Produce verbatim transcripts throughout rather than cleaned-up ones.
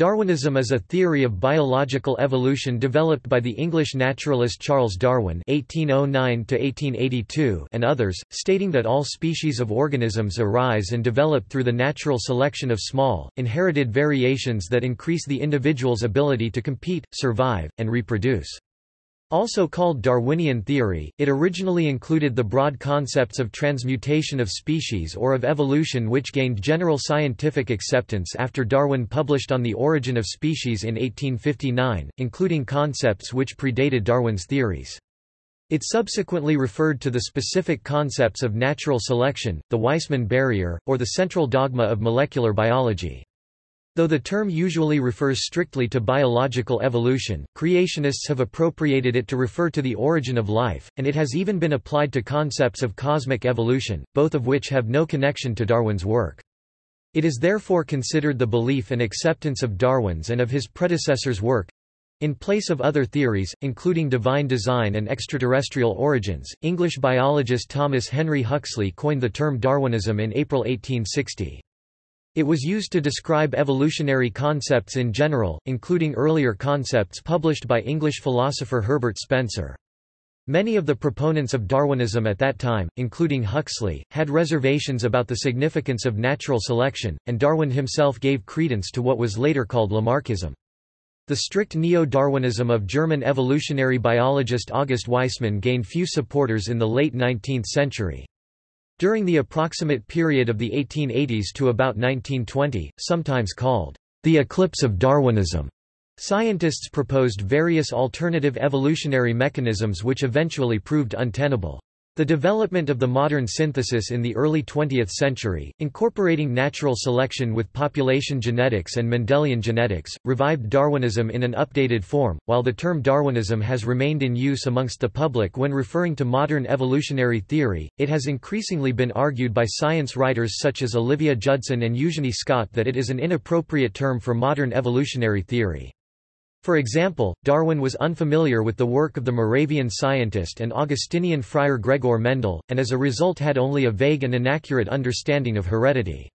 Darwinism is a theory of biological evolution developed by the English naturalist Charles Darwin (eighteen oh nine to eighteen eighty-two) and others, stating that all species of organisms arise and develop through the natural selection of small, inherited variations that increase the individual's ability to compete, survive, and reproduce. Also called Darwinian theory, it originally included the broad concepts of transmutation of species or of evolution, which gained general scientific acceptance after Darwin published On the Origin of Species in eighteen fifty-nine, including concepts which predated Darwin's theories. It subsequently referred to the specific concepts of natural selection, the Weismann barrier, or the central dogma of molecular biology. Though the term usually refers strictly to biological evolution, creationists have appropriated it to refer to the origin of life, and it has even been applied to concepts of cosmic evolution, both of which have no connection to Darwin's work. It is therefore considered the belief and acceptance of Darwin's and of his predecessors' work, in place of other theories, including divine design and extraterrestrial origins. English biologist Thomas Henry Huxley coined the term Darwinism in April eighteen sixty. It was used to describe evolutionary concepts in general, including earlier concepts published by English philosopher Herbert Spencer. Many of the proponents of Darwinism at that time, including Huxley, had reservations about the significance of natural selection, and Darwin himself gave credence to what was later called Lamarckism. The strict neo-Darwinism of German evolutionary biologist August Weismann gained few supporters in the late nineteenth century. During the approximate period of the eighteen eighties to about nineteen twenty, sometimes called the eclipse of Darwinism, scientists proposed various alternative evolutionary mechanisms which eventually proved untenable. The development of the modern synthesis in the early twentieth century, incorporating natural selection with population genetics and Mendelian genetics, revived Darwinism in an updated form, while the term Darwinism has remained in use amongst the public when referring to modern evolutionary theory. It has increasingly been argued by science writers such as Olivia Judson and Eugenie Scott that it is an inappropriate term for modern evolutionary theory. For example, Darwin was unfamiliar with the work of the Moravian scientist and Augustinian friar Gregor Mendel, and as a result had only a vague and inaccurate understanding of heredity.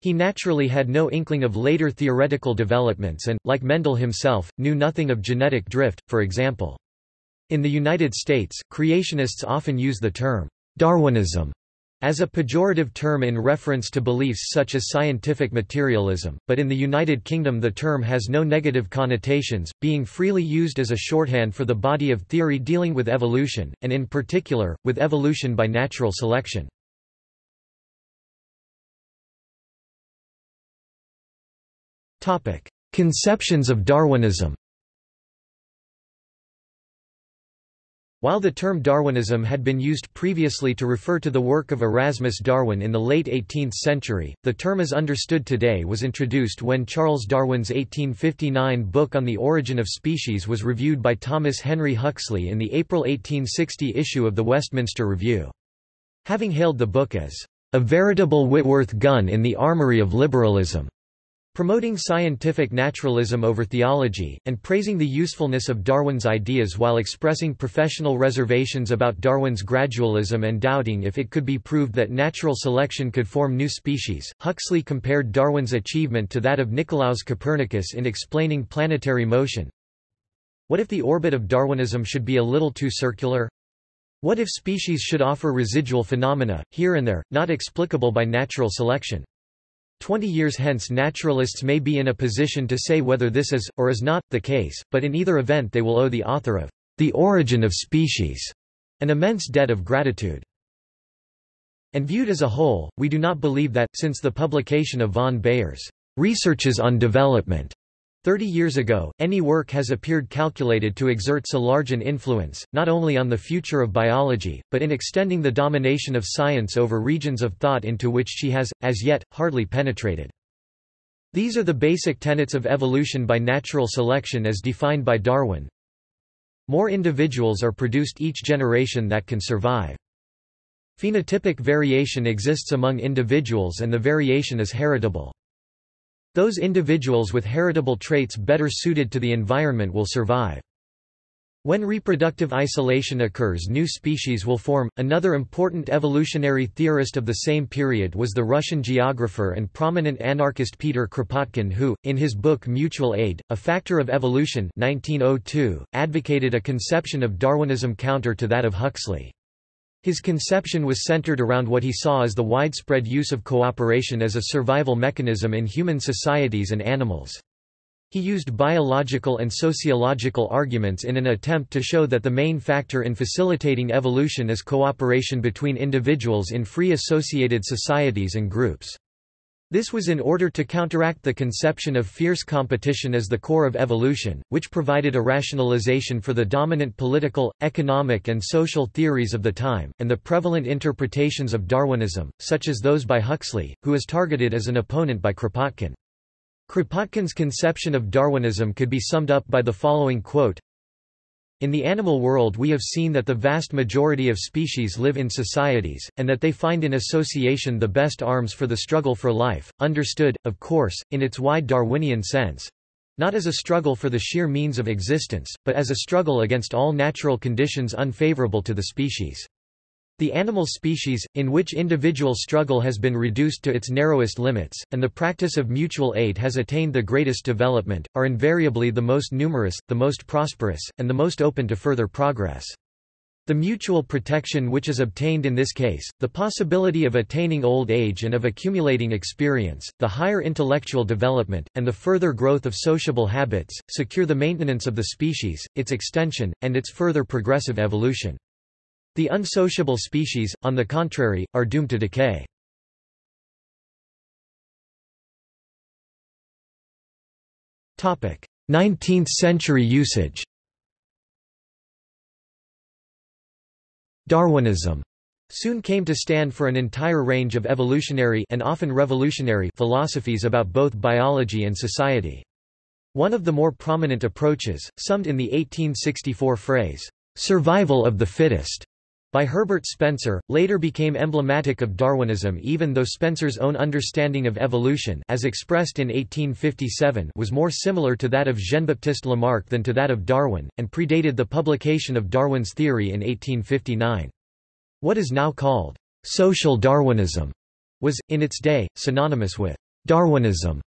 He naturally had no inkling of later theoretical developments and, like Mendel himself, knew nothing of genetic drift, for example. In the United States, creationists often use the term Darwinism as a pejorative term in reference to beliefs such as scientific materialism, but in the United Kingdom the term has no negative connotations, being freely used as a shorthand for the body of theory dealing with evolution, and in particular, with evolution by natural selection. Conceptions of Darwinism. While the term Darwinism had been used previously to refer to the work of Erasmus Darwin in the late eighteenth century, the term as understood today was introduced when Charles Darwin's eighteen fifty-nine book On the Origin of Species was reviewed by Thomas Henry Huxley in the April eighteen sixty issue of the Westminster Review. Having hailed the book as a veritable Whitworth gun in the armory of liberalism, promoting scientific naturalism over theology, and praising the usefulness of Darwin's ideas while expressing professional reservations about Darwin's gradualism and doubting if it could be proved that natural selection could form new species, Huxley compared Darwin's achievement to that of Nicolaus Copernicus in explaining planetary motion. What if the orbit of Darwinism should be a little too circular? What if species should offer residual phenomena, here and there, not explicable by natural selection? Twenty years hence naturalists may be in a position to say whether this is, or is not, the case, but in either event they will owe the author of The Origin of Species an immense debt of gratitude. And viewed as a whole, we do not believe that, since the publication of von Bayer's Researches on Development thirty years ago, any work has appeared calculated to exert so large an influence, not only on the future of biology, but in extending the domination of science over regions of thought into which she has, as yet, hardly penetrated. These are the basic tenets of evolution by natural selection as defined by Darwin. More individuals are produced each generation that can survive. Phenotypic variation exists among individuals and the variation is heritable. Those individuals with heritable traits better suited to the environment will survive. When reproductive isolation occurs, new species will form. Another important evolutionary theorist of the same period was the Russian geographer and prominent anarchist Peter Kropotkin, who, in his book Mutual Aid: A Factor of Evolution (nineteen oh two), advocated a conception of Darwinism counter to that of Huxley. His conception was centered around what he saw as the widespread use of cooperation as a survival mechanism in human societies and animals. He used biological and sociological arguments in an attempt to show that the main factor in facilitating evolution is cooperation between individuals in free associated societies and groups. This was in order to counteract the conception of fierce competition as the core of evolution, which provided a rationalization for the dominant political, economic and social theories of the time, and the prevalent interpretations of Darwinism, such as those by Huxley, who is targeted as an opponent by Kropotkin. Kropotkin's conception of Darwinism could be summed up by the following quote: "In the animal world we have seen that the vast majority of species live in societies, and that they find in association the best arms for the struggle for life, understood, of course, in its wide Darwinian sense, not as a struggle for the sheer means of existence, but as a struggle against all natural conditions unfavorable to the species. The animal species, in which individual struggle has been reduced to its narrowest limits, and the practice of mutual aid has attained the greatest development, are invariably the most numerous, the most prosperous, and the most open to further progress. The mutual protection which is obtained in this case, the possibility of attaining old age and of accumulating experience, the higher intellectual development, and the further growth of sociable habits, secure the maintenance of the species, its extension, and its further progressive evolution. The unsociable species, on the contrary, are doomed to decay." nineteenth century usage. Darwinism soon came to stand for an entire range of evolutionary and often revolutionary philosophies about both biology and society. One of the more prominent approaches, summed in the eighteen sixty-four phrase, "survival of the fittest," by Herbert Spencer, later became emblematic of Darwinism, even though Spencer's own understanding of evolution, as expressed in eighteen fifty-seven, was more similar to that of Jean-Baptiste Lamarck than to that of Darwin, and predated the publication of Darwin's theory in eighteen fifty-nine. What is now called social Darwinism was, in its day, synonymous with Darwinism.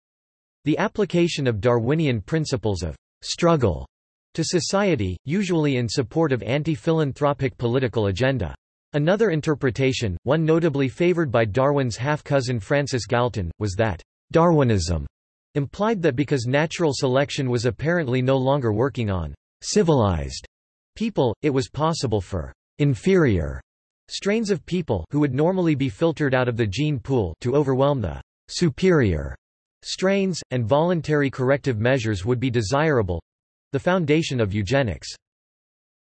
The application of Darwinian principles of struggle to society, usually in support of anti-philanthropic political agenda. Another interpretation, one notably favored by Darwin's half-cousin Francis Galton, was that Darwinism implied that because natural selection was apparently no longer working on civilized people, it was possible for inferior strains of people who would normally be filtered out of the gene pool to overwhelm the superior strains, and voluntary corrective measures would be desirable. The foundation of eugenics.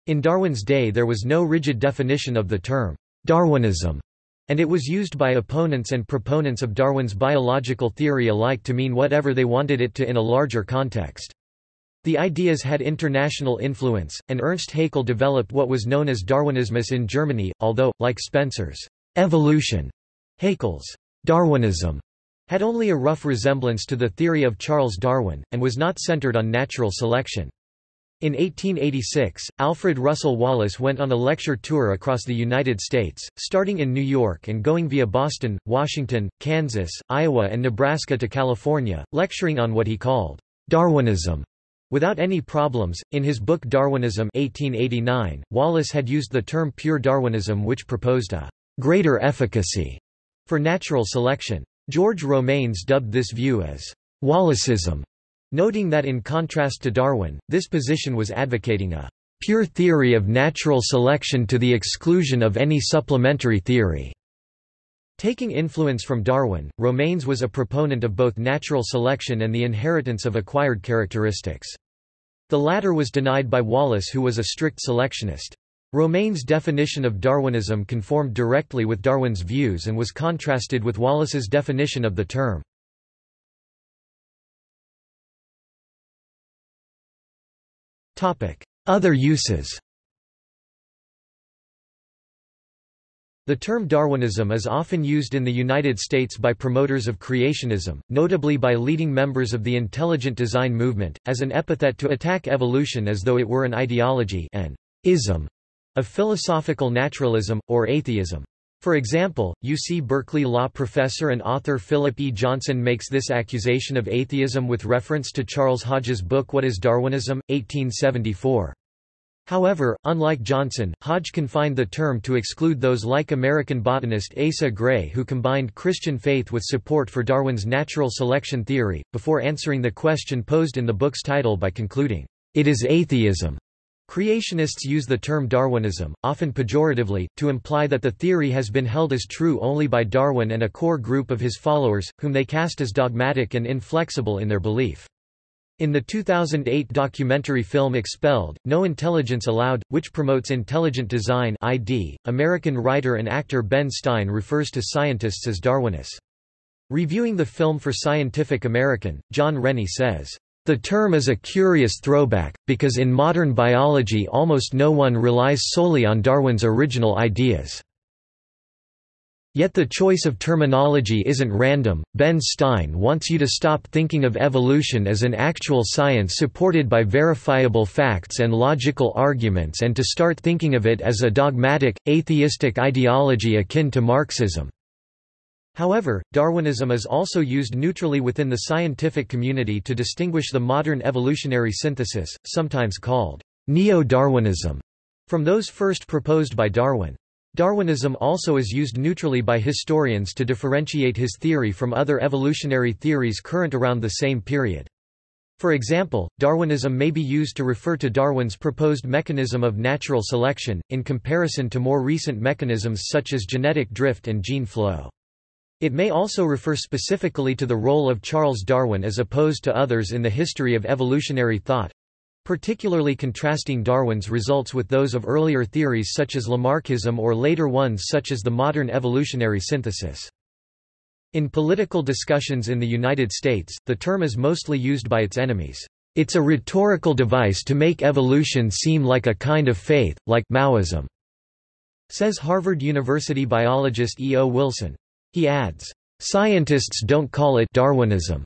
In Darwin's day there was no rigid definition of the term Darwinism, and it was used by opponents and proponents of Darwin's biological theory alike to mean whatever they wanted it to in a larger context. The ideas had international influence, and Ernst Haeckel developed what was known as Darwinismus in Germany, although, like Spencer's evolution, Haeckel's Darwinism had only a rough resemblance to the theory of Charles Darwin, and was not centered on natural selection. In eighteen eighty-six, Alfred Russel Wallace went on a lecture tour across the United States, starting in New York and going via Boston, Washington, Kansas, Iowa and Nebraska to California, lecturing on what he called Darwinism without any problems. In his book Darwinism eighteen eighty-nine, Wallace had used the term pure Darwinism, which proposed a greater efficacy for natural selection. George Romanes dubbed this view as Wallacism, noting that in contrast to Darwin, this position was advocating a pure theory of natural selection to the exclusion of any supplementary theory. Taking influence from Darwin, Romanes was a proponent of both natural selection and the inheritance of acquired characteristics. The latter was denied by Wallace, who was a strict selectionist. Romanes' definition of Darwinism conformed directly with Darwin's views and was contrasted with Wallace's definition of the term. Other uses. The term Darwinism is often used in the United States by promoters of creationism, notably by leading members of the intelligent design movement, as an epithet to attack evolution as though it were an ideology, an ism of philosophical naturalism, or atheism. For example, U C Berkeley law professor and author Philip E. Johnson makes this accusation of atheism with reference to Charles Hodge's book What is Darwinism? eighteen seventy-four. However, unlike Johnson, Hodge confined the term to exclude those like American botanist Asa Gray who combined Christian faith with support for Darwin's natural selection theory, before answering the question posed in the book's title by concluding, "It is atheism." Creationists use the term Darwinism, often pejoratively, to imply that the theory has been held as true only by Darwin and a core group of his followers, whom they cast as dogmatic and inflexible in their belief. In the two thousand eight documentary film Expelled, No Intelligence Allowed, which promotes intelligent design I D, American writer and actor Ben Stein refers to scientists as Darwinists. Reviewing the film for Scientific American, John Rennie says, "The term is a curious throwback, because in modern biology almost no one relies solely on Darwin's original ideas. Yet the choice of terminology isn't random. Ben Stein wants you to stop thinking of evolution as an actual science supported by verifiable facts and logical arguments and to start thinking of it as a dogmatic, atheistic ideology akin to Marxism." However, Darwinism is also used neutrally within the scientific community to distinguish the modern evolutionary synthesis, sometimes called neo-Darwinism, from those first proposed by Darwin. Darwinism also is used neutrally by historians to differentiate his theory from other evolutionary theories current around the same period. For example, Darwinism may be used to refer to Darwin's proposed mechanism of natural selection, in comparison to more recent mechanisms such as genetic drift and gene flow. It may also refer specifically to the role of Charles Darwin as opposed to others in the history of evolutionary thought, particularly contrasting Darwin's results with those of earlier theories such as Lamarckism or later ones such as the modern evolutionary synthesis. In political discussions in the United States, the term is mostly used by its enemies. It's a rhetorical device to make evolution seem like a kind of faith, like Maoism, says Harvard University biologist E. O. Wilson. He adds, "Scientists don't call it Darwinism."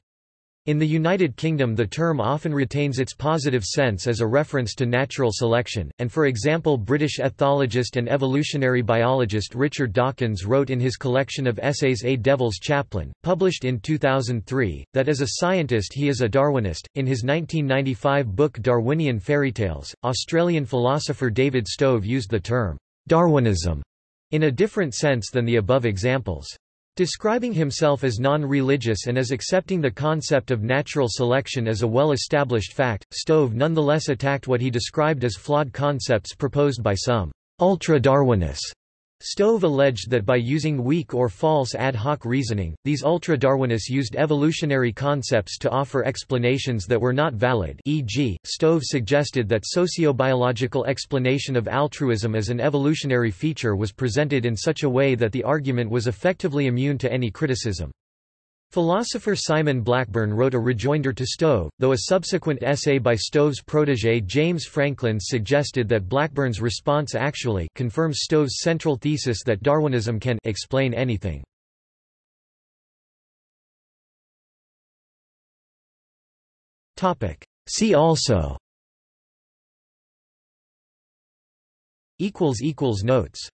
In the United Kingdom, the term often retains its positive sense as a reference to natural selection, and for example, British ethologist and evolutionary biologist Richard Dawkins wrote in his collection of essays A Devil's Chaplain, published in two thousand three, that as a scientist he is a Darwinist. In his nineteen ninety-five book Darwinian Fairy Tales, Australian philosopher David Stove used the term Darwinism in a different sense than the above examples. Describing himself as non-religious and as accepting the concept of natural selection as a well-established fact, Stove nonetheless attacked what he described as flawed concepts proposed by some ultra-Darwinists. Stove alleged that by using weak or false ad hoc reasoning, these ultra-Darwinists used evolutionary concepts to offer explanations that were not valid, for example, Stove suggested that sociobiological explanation of altruism as an evolutionary feature was presented in such a way that the argument was effectively immune to any criticism. Philosopher Simon Blackburn wrote a rejoinder to Stove, though a subsequent essay by Stove's protege James Franklin suggested that Blackburn's response actually confirms Stove's central thesis that Darwinism can explain anything. See also Notes